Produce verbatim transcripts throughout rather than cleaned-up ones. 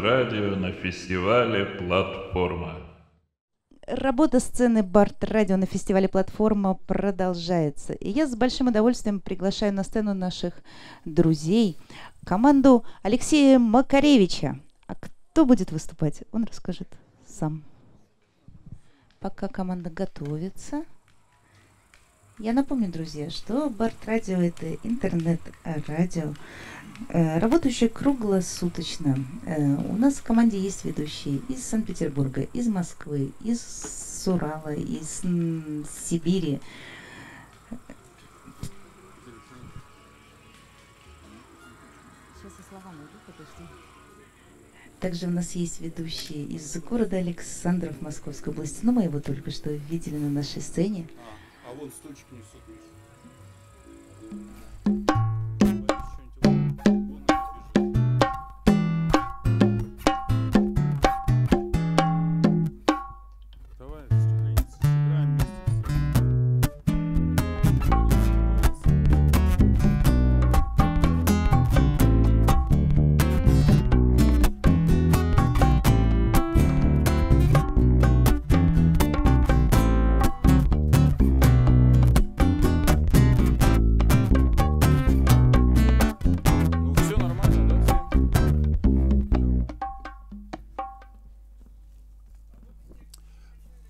Бард-Радио на фестивале «Платформа». Работа сцены Бард-Радио на фестивале «Платформа» продолжается. И я с большим удовольствием приглашаю на сцену наших друзей, команду Алексея Макаревича. А кто будет выступать, он расскажет сам. Пока команда готовится. Я напомню, друзья, что Бард-Радио – это интернет-радио, работающее круглосуточно. У нас в команде есть ведущие из Санкт-Петербурга, из Москвы, из Урала, из Сибири. Также у нас есть ведущие из города Александров Московской области. Но мы его только что видели на нашей сцене. А вон стульчик несут.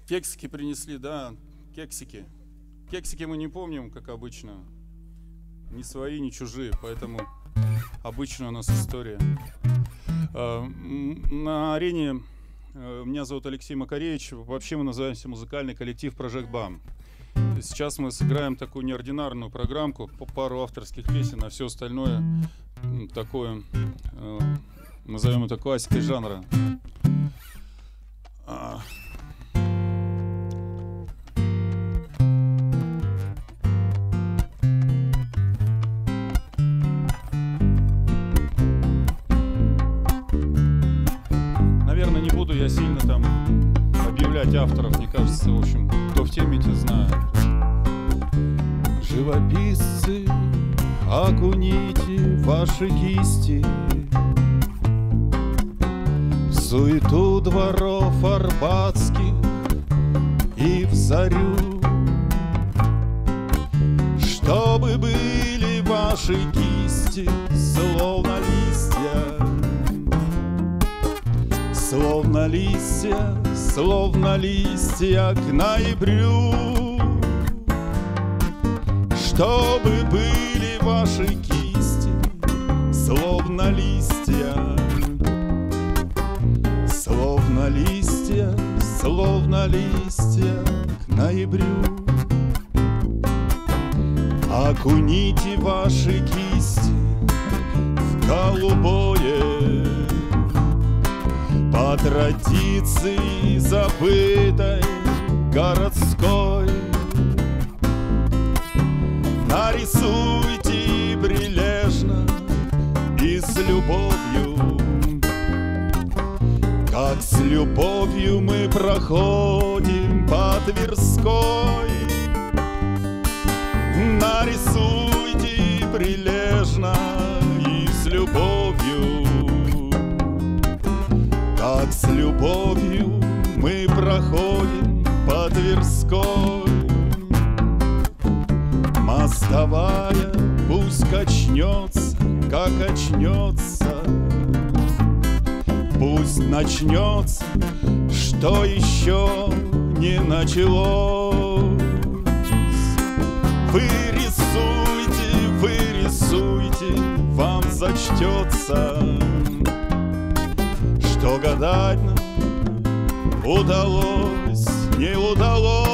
Кексики принесли, да, кексики. Кексики мы не помним, как обычно. Ни свои, ни чужие, поэтому обычная у нас история. На арене меня зовут Алексей Макаревич. Вообще мы называемся музыкальный коллектив «Прожект БАМ». Сейчас мы сыграем такую неординарную программку, по пару авторских песен, а все остальное такое, назовем это классикой жанра. Я сильно там объявлять авторов, мне кажется, в общем, кто в теме, те знает. Живописцы, окуните ваши кисти в суету дворов арбатских и в зарю, чтобы были ваши кисти словно листья. Словно листья, словно листья к ноябрю, чтобы были ваши кисти, словно листья, словно листья, словно листья к ноябрю. Окуните ваши кисти в голубое, по традиции забытой городской. Нарисуйте прилежно и с любовью, как с любовью мы проходим по Тверской. Нарисуйте прилежно и с любовью, как с любовью мы проходим по Тверской. Мостовая пусть качнется, как очнется, пусть начнется, что еще не началось. Вы рисуйте, вы рисуйте, вам зачтется, что гадать нам удалось, не удалось.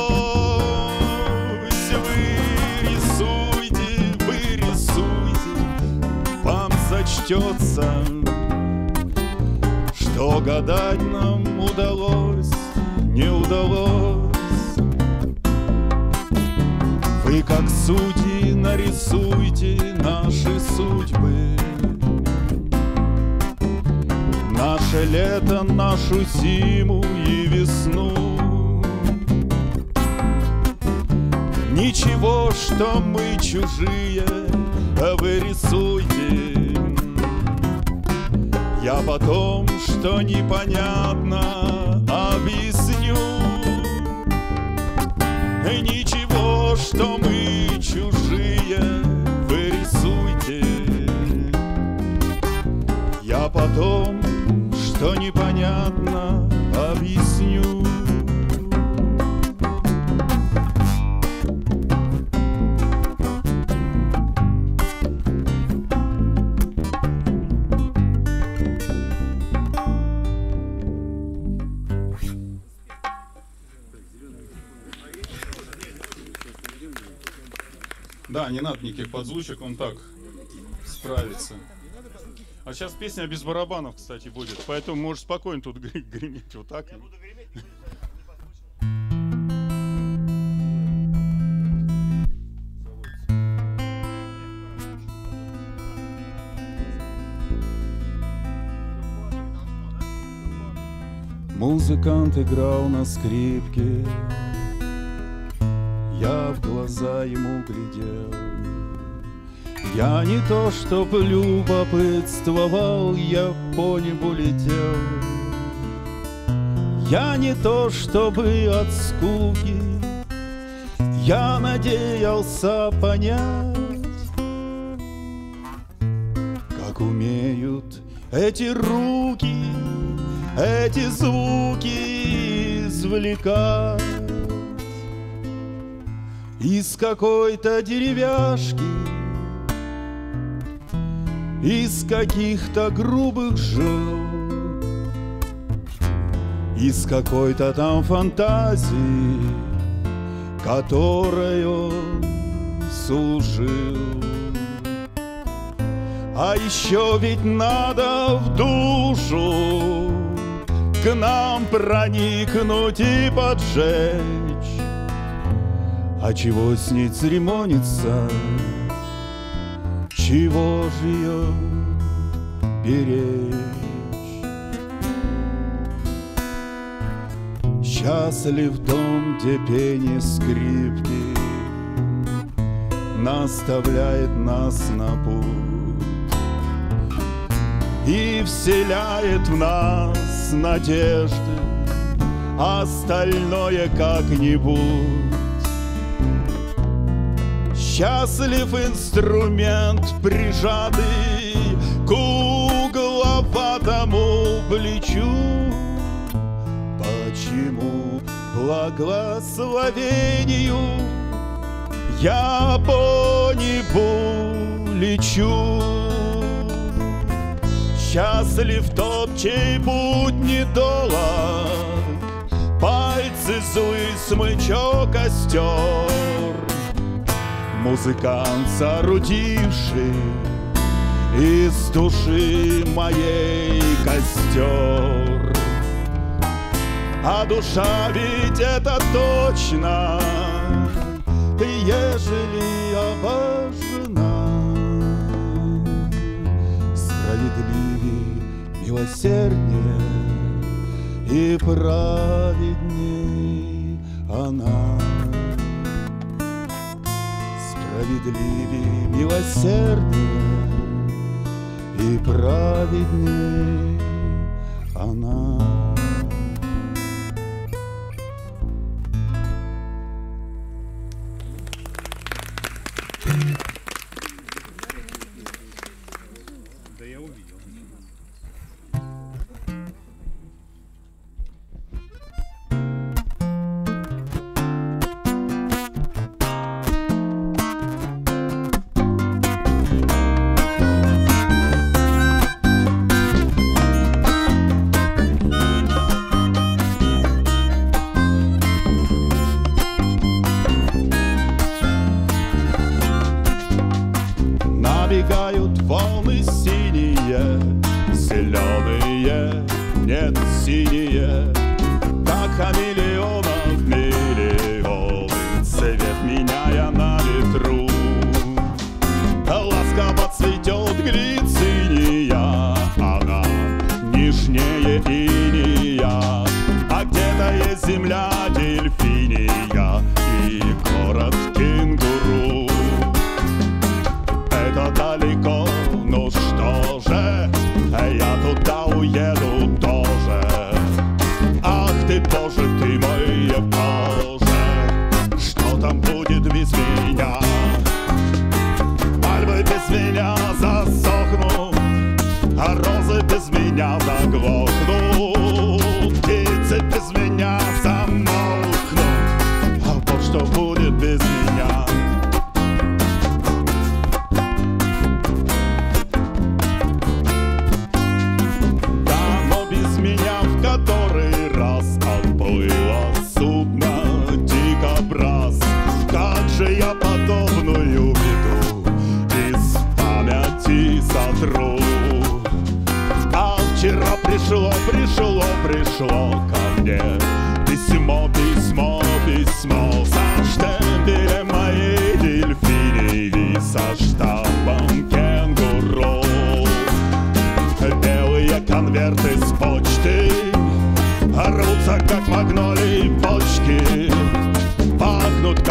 Вы рисуйте, вы рисуйте, вам зачтется, что гадать нам удалось, не удалось. Вы как судьи нарисуйте наши судьбы, наше лето, нашу зиму и весну. Ничего, что мы чужие, вы рисуйте. Я потом, что непонятно, объясню. Ничего, что мы чужие, вы рисуйте. Я потом, что непонятно, объясню. Да, не надо никаких подзвучек, он так справится. А сейчас песня без барабанов, кстати, будет, поэтому можешь спокойно тут греметь вот так. Музыкант играл на скрипке. Я в глаза ему глядел. Я не то чтоб любопытствовал, я по небу летел. Я не то чтобы от скуки, я надеялся понять, как умеют эти руки, эти звуки извлекать из какой-то деревяшки, из каких-то грубых жил, из какой-то там фантазии, которую служил. А еще ведь надо в душу к нам проникнуть и поджечь. А чего с ней церемониться? Чего же ее беречь? Счастлив дом, где пение скрипки наставляет нас на путь и вселяет в нас надежды, остальное как-нибудь. Счастлив инструмент, прижатый к угловатому плечу. Почему благословению я по небу лечу? Счастлив тот, чей путь недолг, пальцы злы, смычок костер. Музыкант, соорудивший из души моей костер. А душа ведь это точно, ежели обожжена, справедливее, милосерднее и праведней она. Справедливее, милосерднее и праведней она. Да я увидел. Далеко, ну что же, я туда.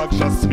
как Жасминов.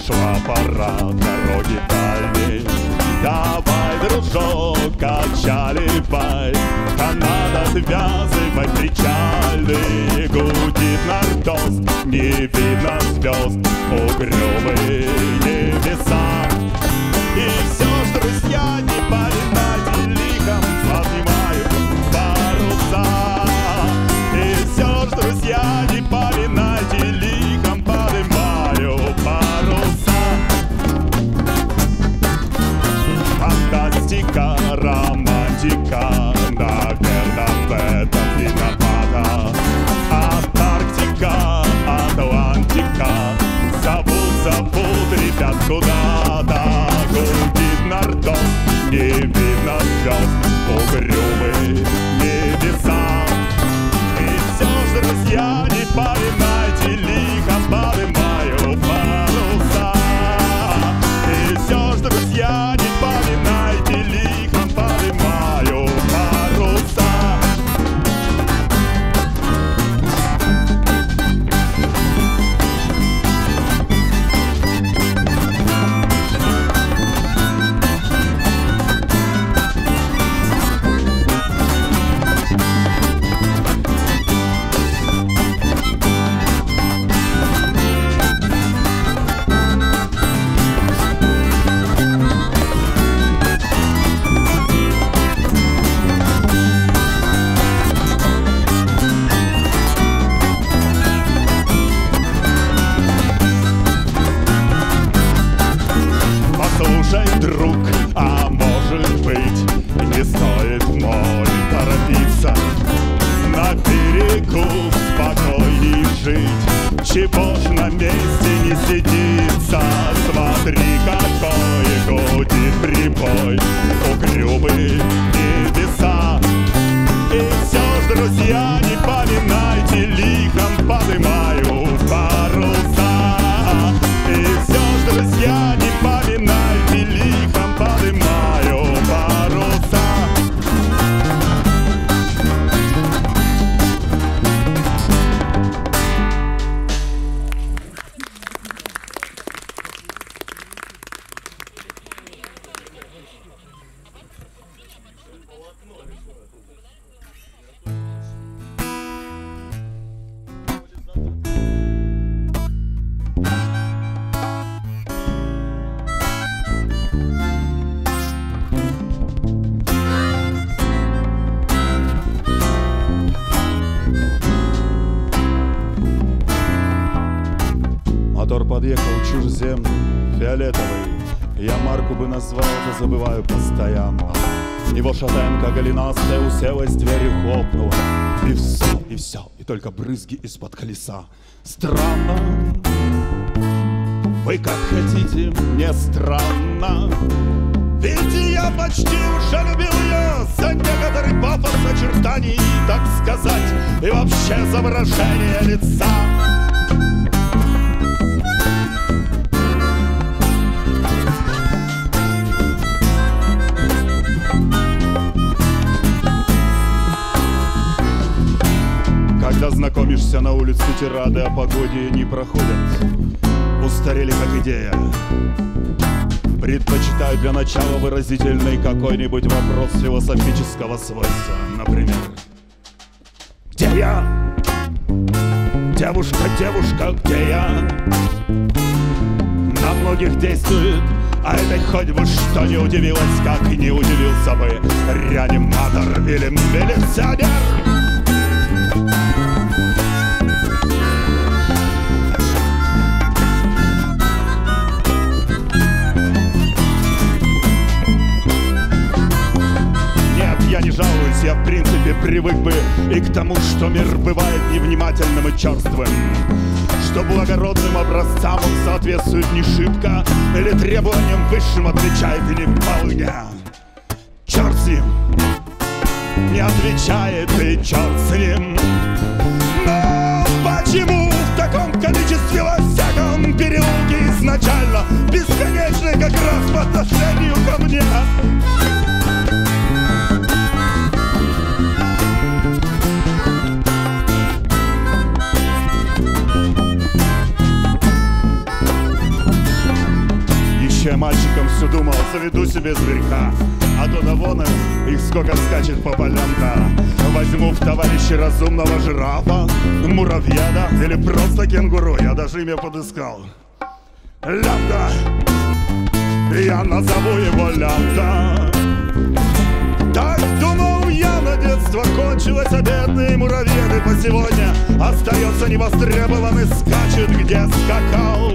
пришла пора дороги дальней. Давай, дружок, качали пай, а надо связывать печальный. Гудит наш тост, не видно звезд, угрюмые небеса. И все ж, друзья, не полетайте лихом, поднимаю паруса. И все ж, друзья, не полетайте лихом, поднимаю паруса. Фантастика, романтика, наверное, в этом виновата. Антарктика, Атлантика, зовут, зовут, ребят, куда-то. Не видно звезд, угрюмы небеса. И все же, друзья, не поминайте лихо, подымаю паруса. И все же, друзья, не поминайте лихо, подымаю паруса. Чего ж на месте не сидится? Смотри, какой гудит прибой, угрюмые небеса. И все ж, друзья, не поминайте лихом, подымаю паруса. И все ж, друзья, не поминайте лихом, подымаю паруса. Забываю постоянно. Его шатенка голенастая уселась, дверью хлопнула. И все, и все, и только брызги из-под колеса. Странно, вы как хотите, мне странно. Ведь я почти уже любил ее за некоторый пафос очертаний, так сказать, и вообще за выражение лица. Когда знакомишься на улице, тирады о погоде не проходят. Устарели как идея. Предпочитаю для начала выразительный какой-нибудь вопрос философического свойства. Например, где я? Девушка, девушка, где я? На многих действует, а этой хоть бы что не удивилась, как не удивился бы реаниматор или милиционер. Я не жалуюсь, я в принципе привык бы и к тому, что мир бывает невнимательным и черствым, что благородным образцам он соответствует не шибко, или требованиям высшим отвечает и не вполне. Черт с ним, не отвечает и черт с ним. Но почему в таком количестве во всяком переулке изначально бесконечный как раз по отношению ко мне? мальчиком все думал, заведу себе зверька, а то да вон их сколько скачет по полянка. Возьму в товарищи разумного жирафа, муравья, да, или просто кенгуру, я даже имя подыскал. Лямда, я назову его Лямда. Так думал я на детство, кончилось обедные муравьеды, по сегодня остается невостребован и скачет, где скакал.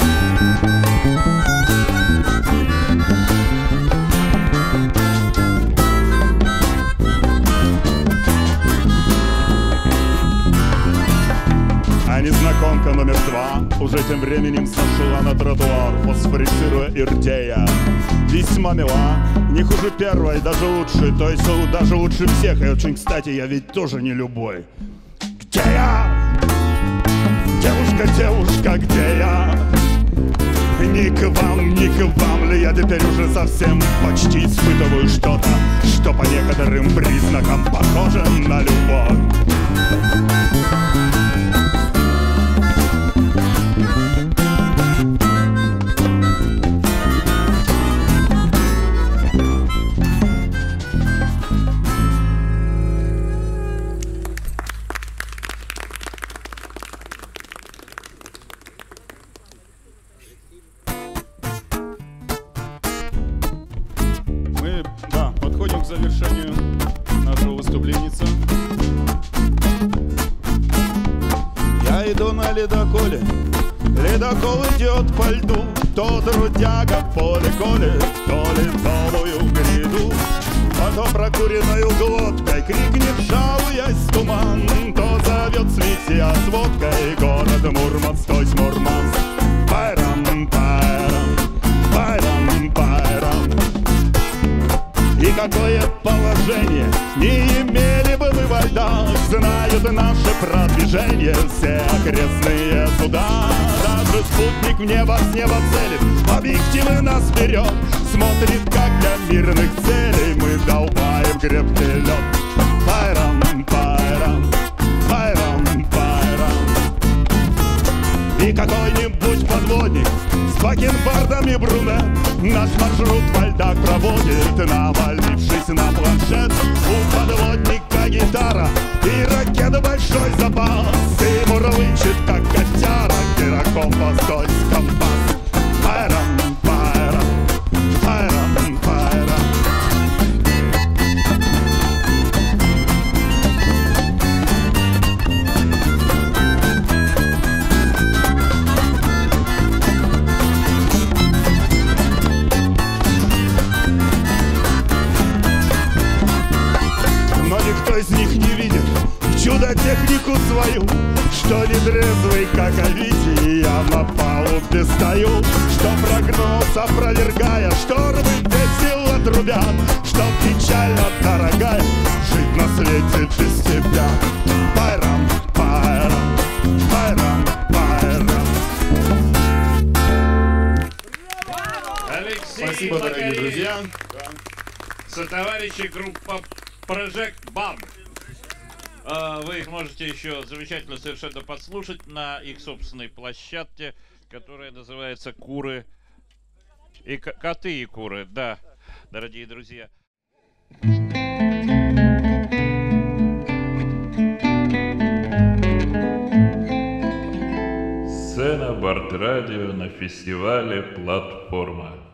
А незнакомка номер два уже тем временем сошла на тротуар, фосфорицируя и ртея. Весьма мила, не хуже первой, даже лучше, то есть даже лучше всех. И очень кстати, я ведь тоже не любой. Где я? Девушка, девушка, где я? Ни к вам, ни к вам ли я теперь уже совсем почти испытываю что-то, что по некоторым признакам похоже на любовь. Ледоколе, ледокол идет по льду, то трудяга поле колет, то ледовую гряду, а то прокуренною глоткой крикнет, жалуясь туман, то зовет свитья с водкой город Мурманск, то есть Мурманск. Пайрам, пайрам, пайрам, пайрам. И какое положение не имели бы мы во льдах, знают наши продвижения все окрестные суда. Даже спутник в небо с неба целит, объективы нас вперед, смотрит, как для мирных целей мы долбаем крепкий лед. Пайрам, пайрам, пайрам, пайрам. И какой-нибудь подводник с бакенбардом и брюнет наш маршрут во льдах проводит, навалившись на планшет. У подводника гитара и ракета большой запас, и мурлычет, как котяра, дураком постой компас. Пайрам, пайрам, пайрам, пайрам. Но никто из них не видит чудо-технику свою, что нетрезвый, как Авити, я на палубе стою, что прогноз опровергая, штормы весело трубят, что печально, дорогая, жить на свете без тебя. Пайрам, пайрам, пайрам, пайрам. Алексей, спасибо, дорогие друзья. Сотоварищи, группа «Прожект БАМ». Вы их можете еще замечательно совершенно послушать на их собственной площадке, которая называется «Куры и коты и куры». Да, дорогие друзья. Сцена Бард-Радио на фестивале «Платформа».